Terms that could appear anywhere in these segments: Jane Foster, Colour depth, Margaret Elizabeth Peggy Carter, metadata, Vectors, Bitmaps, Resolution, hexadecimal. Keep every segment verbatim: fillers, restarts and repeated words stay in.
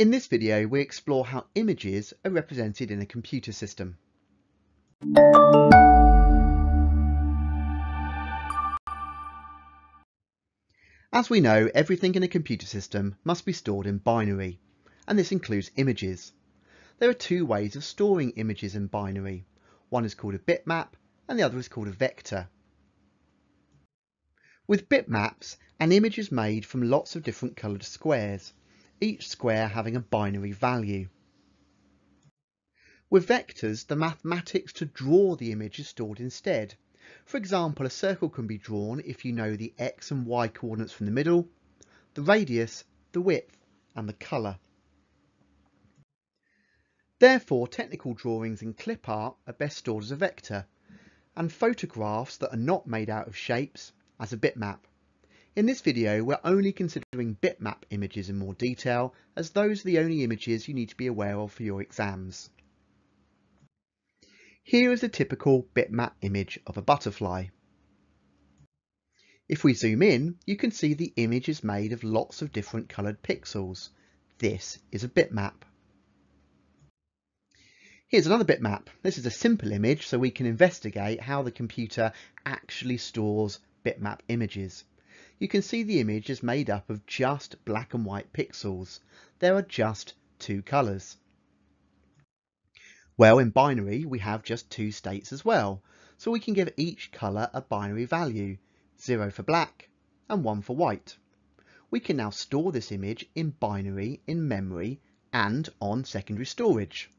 In this video, we explore how images are represented in a computer system. As we know, everything in a computer system must be stored in binary, and this includes images. There are two ways of storing images in binary. One is called a bitmap, and the other is called a vector. With bitmaps, an image is made from lots of different coloured squares, each square having a binary value. With vectors, the mathematics to draw the image is stored instead. For example, a circle can be drawn if you know the x and y coordinates from the middle, the radius, the width, and the colour. Therefore, technical drawings in clip art are best stored as a vector, and photographs that are not made out of shapes as a bitmap. In this video, we're only considering bitmap images in more detail, as those are the only images you need to be aware of for your exams. Here is a typical bitmap image of a butterfly. If we zoom in, you can see the image is made of lots of different coloured pixels. This is a bitmap. Here's another bitmap. This is a simple image, so we can investigate how the computer actually stores bitmap images. You can see the image is made up of just black and white pixels. There are just two colours. Well, in binary, we have just two states as well, so we can give each colour a binary value, zero for black and one for white. We can now store this image in binary in memory and on secondary storage.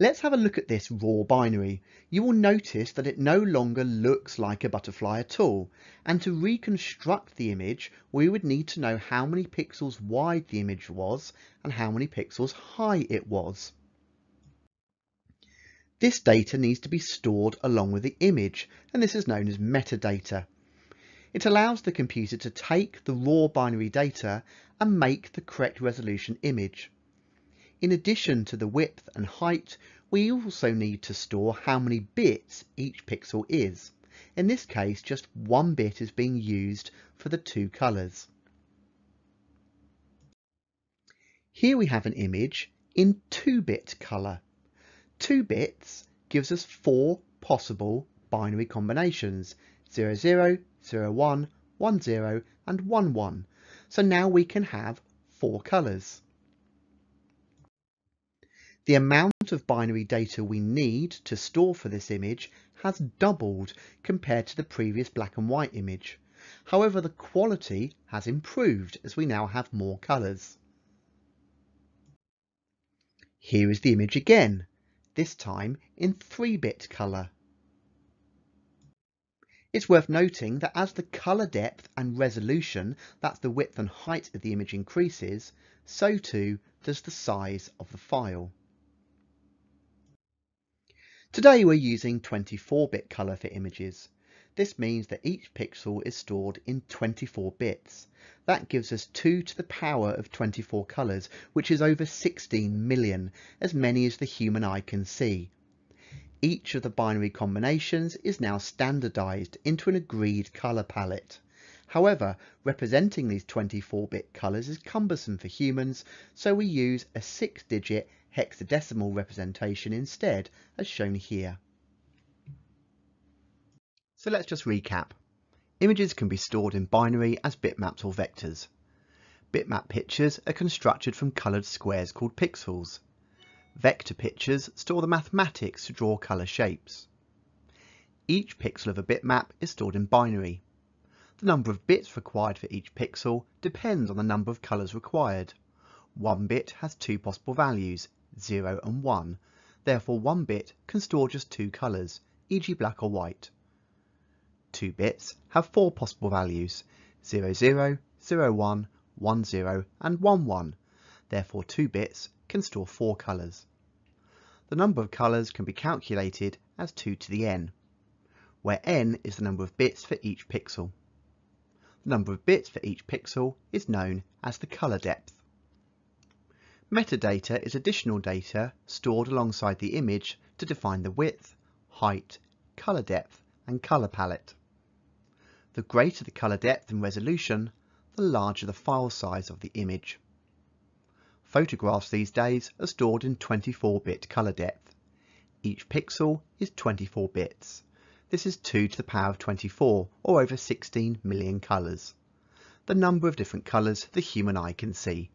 Let's have a look at this raw binary. You will notice that it no longer looks like a butterfly at all, and to reconstruct the image we would need to know how many pixels wide the image was and how many pixels high it was. This data needs to be stored along with the image, and this is known as metadata. It allows the computer to take the raw binary data and make the correct resolution image. In addition to the width and height, we also need to store how many bits each pixel is. In this case, just one bit is being used for the two colours. Here we have an image in two bit colour. Two bits gives us four possible binary combinations, zero zero, zero one, one zero and one one. So now we can have four colours. The amount of binary data we need to store for this image has doubled compared to the previous black and white image. However, the quality has improved as we now have more colours. Here is the image again, this time in three bit colour. It's worth noting that as the colour depth and resolution, that's the width and height of the image, increases, so too does the size of the file. Today we're using twenty-four bit colour for images. This means that each pixel is stored in twenty-four bits. That gives us two to the power of twenty-four colours, which is over sixteen million, as many as the human eye can see. Each of the binary combinations is now standardised into an agreed colour palette. However, representing these twenty-four bit colours is cumbersome for humans, so we use a six digit hexadecimal representation instead, as shown here. So let's just recap. Images can be stored in binary as bitmaps or vectors. Bitmap pictures are constructed from coloured squares called pixels. Vector pictures store the mathematics to draw colour shapes. Each pixel of a bitmap is stored in binary. The number of bits required for each pixel depends on the number of colours required. One bit has two possible values, zero and one, therefore one bit can store just two colours, for example black or white. Two bits have four possible values, zero zero, zero one, one zero and one one, therefore two bits can store four colours. The number of colours can be calculated as two to the n, where n is the number of bits for each pixel. The number of bits for each pixel is known as the colour depth. Metadata is additional data stored alongside the image to define the width, height, colour depth and colour palette. The greater the colour depth and resolution, the larger the file size of the image. Photographs these days are stored in twenty-four bit colour depth. Each pixel is twenty-four bits. This is two to the power of twenty-four, or over sixteen million colours. The number of different colours the human eye can see,